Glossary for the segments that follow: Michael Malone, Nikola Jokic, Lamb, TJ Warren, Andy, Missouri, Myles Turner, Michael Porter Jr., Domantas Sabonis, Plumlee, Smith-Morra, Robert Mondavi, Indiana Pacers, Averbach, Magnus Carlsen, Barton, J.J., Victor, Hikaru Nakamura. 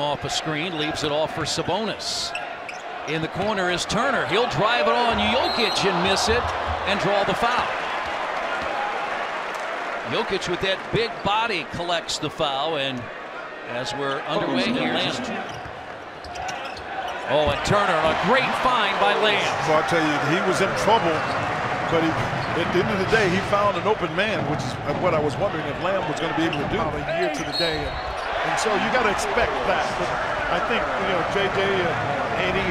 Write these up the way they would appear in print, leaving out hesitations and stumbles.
Off a screen, leaves it off for Sabonis. In the corner is Turner. He'll drive it on Jokic and miss it and draw the foul. Jokic with that big body collects the foul, and as we're underway here, Lamb. Oh, and Turner, a great find by Lamb. Well, I tell you, he was in trouble, but at the end of the day, he found an open man, which is what I was wondering if Lamb was going to be able to do. About a year to the day. And so you got to expect that. But I think, you know, J.J. and Andy,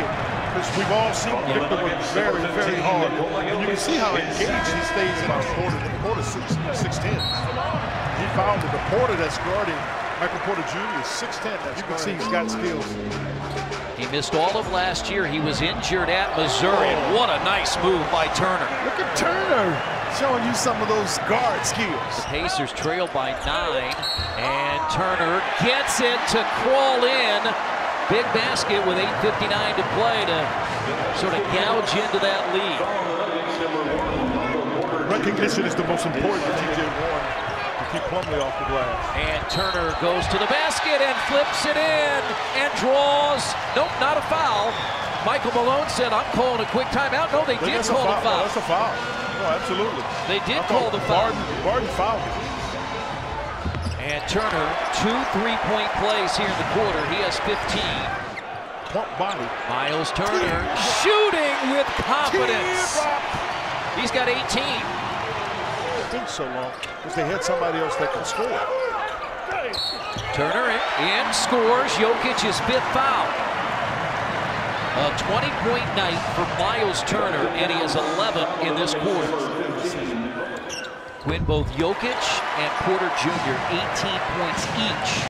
because we've all seen Victor work very, very hard. And you can see how engaged he stays in Porter. Porter 6'10". He found the Porter that's guarding Michael Porter Jr. 6'10". You can see he's got skills. He missed all of last year. He was injured at Missouri. And what a nice move by Turner. Look at Turner showing you some of those guard skills. The Pacers trail by 9. And Turner gets it to crawl in. Big basket with 8:59 to play to sort of gouge into that lead. Recognition is the most important for TJ Warren to keep Plumlee off the glass. And Turner goes to the basket and flips it in and draws. Nope, not a foul. Michael Malone said, I'm calling a quick timeout. No, they did call a foul. That's a foul. No, absolutely. They did call the foul. Barton fouled it. And Turner, 2 3-point-point plays here in the quarter. He has 15. Body. Myles Turner shooting with confidence. He's got 18. It's been so long because they had somebody else that could score. Turner in scores. Jokic is 5th foul. A 20-point night for Myles Turner, and he is 11 in this quarter. When both Jokic and Porter Jr. 18 points each.